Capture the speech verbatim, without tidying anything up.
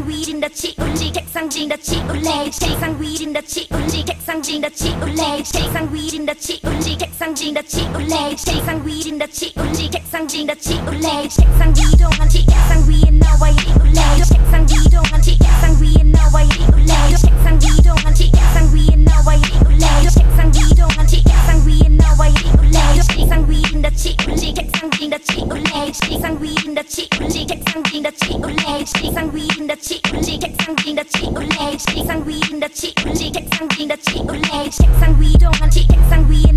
책상 위인다 치울리 책상 위인다 치울리 책상 위인다 치울리 책상 위인다 치울리 책상 위인다 치울리 책상 위인다 치울리 책상 위인다 치울리 책상 위인다 치울리 책상 위동안 책상 위에 나와 이울리 책상 위동안 책상 위에 나와 이울리 책상 위동안 책상 위에 나와 이울리 책상 위동안 책상 위에 나와 이울리 책상 위인다 치울리 책상 위인다 치울리 책상 위인다 치울리 책상 위인다 치울리 sang we in the cheek only get sang in the cheek only sang we in the cheek only get sang in the cheek only sang we don't want cheek sang we